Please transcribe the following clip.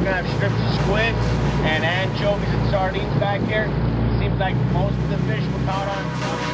some kind of strips of squid and anchovies and sardines back here. Seems like most of the fish were caught on